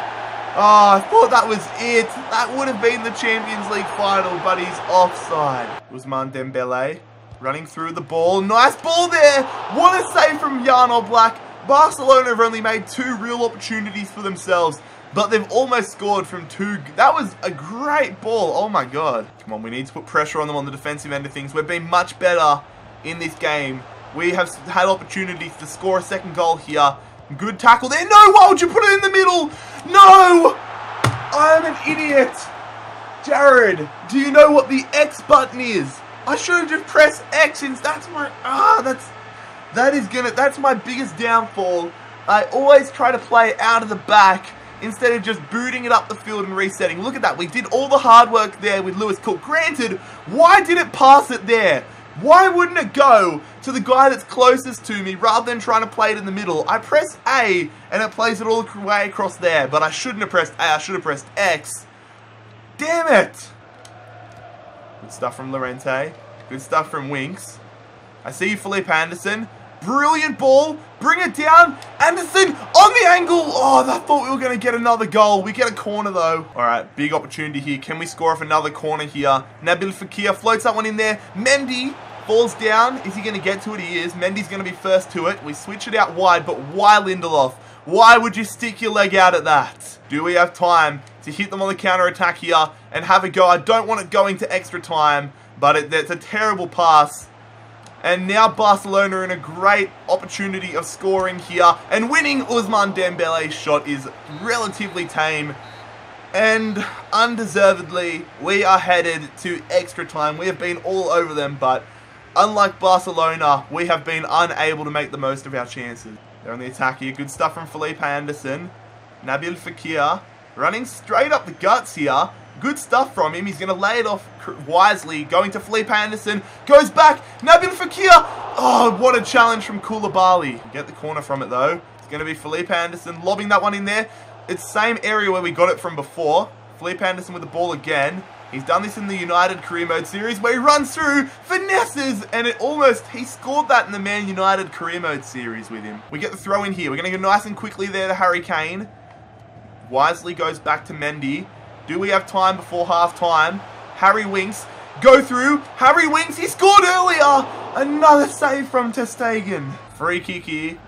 Oh, I thought that was it. That would have been the Champions League final, but he's offside. Ousmane Dembele. Running through the ball. Nice ball there. What a save from Jan Oblak. Barcelona have only made two real opportunities for themselves, but they've almost scored from two. That was a great ball. Oh, my God. Come on, we need to put pressure on them on the defensive end of things. We've been much better in this game. We have had opportunities to score a second goal here. Good tackle there. No, why would you put it in the middle? No! I am an idiot. Jared, do you know what the X button is? I should have just pressed X. That's my biggest downfall. I always try to play out of the back instead of just booting it up the field and resetting. Look at that. We did all the hard work there with Lewis Cook. Granted, why did it pass it there? Why wouldn't it go to the guy that's closest to me rather than trying to play it in the middle? I press A and it plays it all the way across there, but I shouldn't have pressed A. I should have pressed X. Damn it. Good stuff from Llorente. Good stuff from Winks. I see Felipe Anderson. Brilliant ball. Bring it down. Anderson on the angle. Oh, I thought we were going to get another goal. We get a corner, though. All right, big opportunity here. Can we score off another corner here? Nabil Fekir floats that one in there. Mendy falls down. Is he going to get to it? He is. Mendy's going to be first to it. We switch it out wide, but why Lindelof? Why would you stick your leg out at that? Do we have time to hit them on the counter-attack here and have a go? I don't want it going to extra time, but it's a terrible pass. And now Barcelona are in a great opportunity of scoring here and winning. Ousmane Dembele's shot is relatively tame. And undeservedly, we are headed to extra time. We have been all over them, but unlike Barcelona, we have been unable to make the most of our chances. They're on the attack here. Good stuff from Felipe Anderson. Nabil Fekir running straight up the guts here. Good stuff from him. He's going to lay it off wisely. Going to Felipe Anderson. Goes back. Nabil Fekir. Oh, what a challenge from Koulibaly. Get the corner from it, though. It's going to be Felipe Anderson lobbing that one in there. It's the same area where we got it from before. Felipe Anderson with the ball again. He's done this in the United Career Mode series where he runs through, finesses, and it almost, he scored that in the Man United Career Mode series with him. We get the throw in here. We're going to go nice and quickly there to Harry Kane. Wisely goes back to Mendy. Do we have time before half time? Harry Winks, go through. Harry Winks, he scored earlier. Another save from Ter Stegen. Free kick here.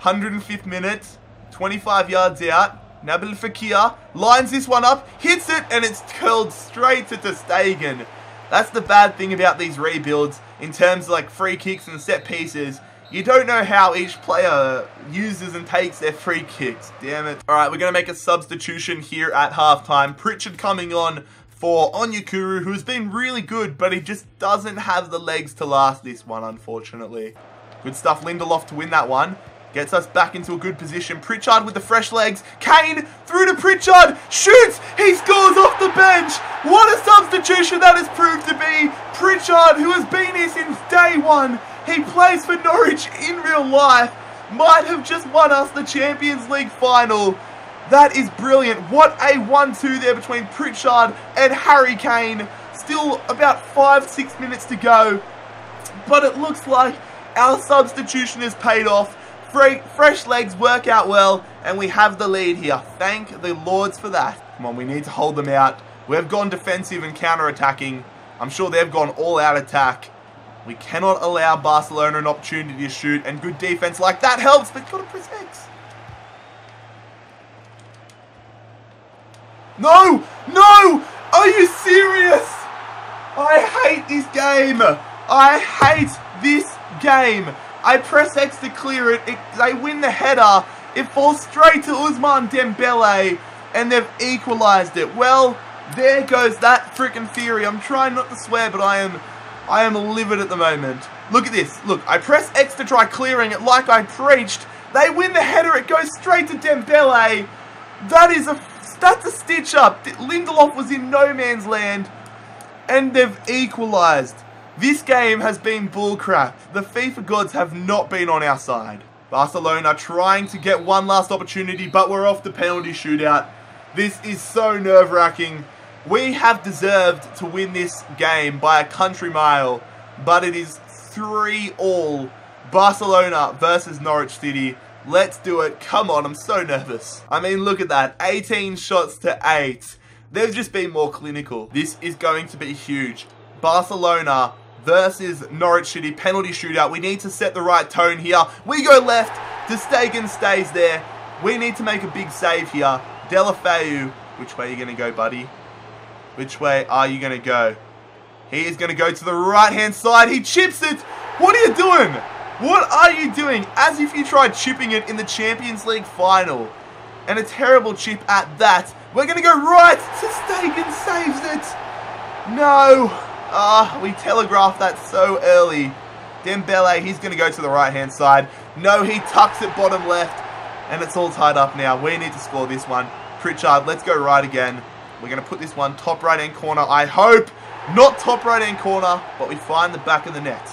105th minute, 25 yards out. Nabil Fekir lines this one up, hits it, and it's curled straight to Ter Stegen. That's the bad thing about these rebuilds in terms of like free kicks and set pieces. You don't know how each player uses and takes their free kicks, damn it. Alright, we're going to make a substitution here at halftime. Pritchard coming on for Onyekuru, who's been really good, but he just doesn't have the legs to last this one, unfortunately. Good stuff, Lindelof to win that one. Gets us back into a good position. Pritchard with the fresh legs. Kane through to Pritchard. Shoots. He scores off the bench. What a substitution that has proved to be. Pritchard, who has been here since day one. He plays for Norwich in real life. Might have just won us the Champions League final. That is brilliant. What a 1-2 there between Pritchard and Harry Kane. Still about 5-6 minutes to go. But it looks like our substitution has paid off. Fresh legs work out well, and we have the lead here. Thank the Lords for that. Come on, we need to hold them out. We've gone defensive and counter-attacking. I'm sure they've gone all-out attack. We cannot allow Barcelona an opportunity to shoot, and good defense like that helps, but you've got to press X. No! No! Are you serious? I hate this game. I hate this game. I press X to clear it, they win the header, it falls straight to Ousmane Dembele, and they've equalised it. Well, there goes that frickin' theory. I'm trying not to swear, but I am livid at the moment. Look at this, look, I press X to try clearing it like I preached, they win the header, it goes straight to Dembele. That's a stitch up. Lindelof was in no man's land, and they've equalised. This game has been bullcrap. The FIFA gods have not been on our side. Barcelona trying to get one last opportunity, but we're off the penalty shootout. This is so nerve-wracking. We have deserved to win this game by a country mile, but it is 3-3. Barcelona versus Norwich City. Let's do it. Come on, I'm so nervous. I mean, look at that. 18 shots to 8. They've just been more clinical. This is going to be huge. Barcelona versus Norwich City penalty shootout. We need to set the right tone here. We go left. De Stegen stays there. We need to make a big save here. Delafeu. Which way are you going to go, buddy? Which way are you going to go? He is going to go to the right-hand side. He chips it. What are you doing? What are you doing? As if you tried chipping it in the Champions League final. And a terrible chip at that. We're going to go right. De Stegen saves it. No. We telegraphed that so early. Dembele, he's going to go to the right-hand side. No, he tucks it bottom left. And it's all tied up now. We need to score this one. Pritchard, let's go right again. We're going to put this one top right-hand corner. I hope not top right-hand corner, but we find the back of the net.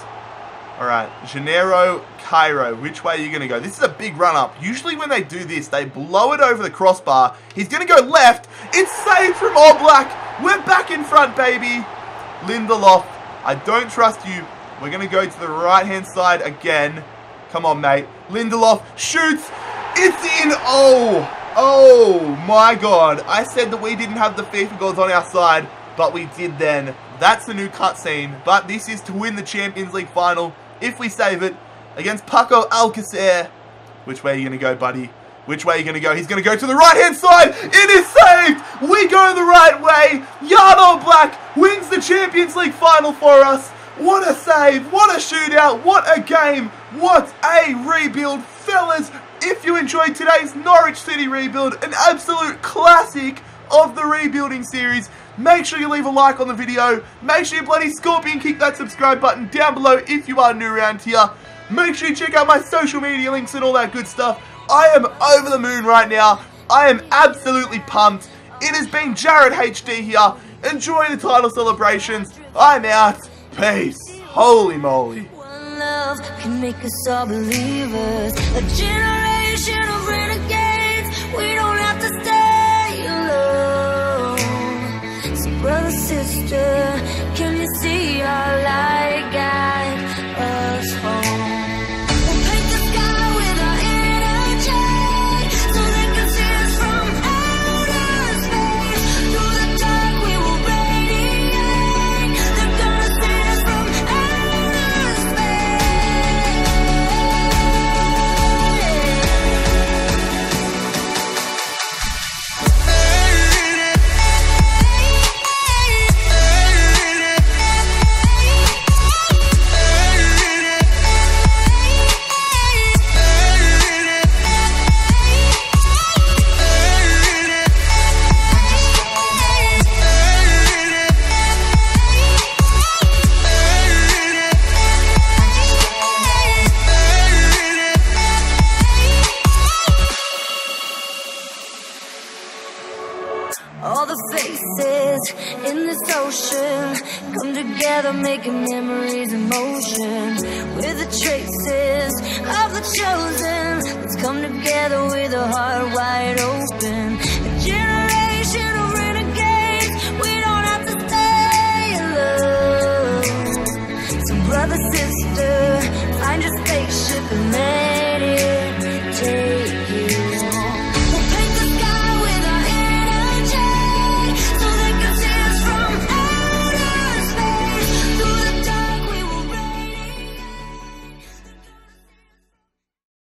All right, Janeiro, Cairo, which way are you going to go? This is a big run-up. Usually when they do this, they blow it over the crossbar. He's going to go left. It's saved from Oblak. We're back in front, baby. Lindelof, I don't trust you. We're going to go to the right-hand side again. Come on, mate. Lindelof shoots. It's in. Oh, my God. I said that we didn't have the FIFA goals on our side, but we did then. That's the new cutscene, but this is to win the Champions League final if we save it against Paco Alcacer. Which way are you going to go, buddy? Which way are you going to go? He's going to go to the right-hand side. It is saved. We go the right way. Jan Oblak wins the Champions League final for us. What a save. What a shootout. What a game. What a rebuild. Fellas, if you enjoyed today's Norwich City rebuild, an absolute classic of the rebuilding series, make sure you leave a like on the video. Make sure you bloody scorpion kick that subscribe button down below if you are new around here. Make sure you check out my social media links and all that good stuff. I am over the moon right now. I am absolutely pumped. It has been Jared HD here. Enjoy the title celebrations. I'm out. Peace. Holy moly. One love can make us all believers. A generation of renegades. We don't have to stay alone. So brother, sister, can you see our light guide us home? ocean. Come together, making memories in motion. We're the traces of the chosen. Let's come together with a heart wide open.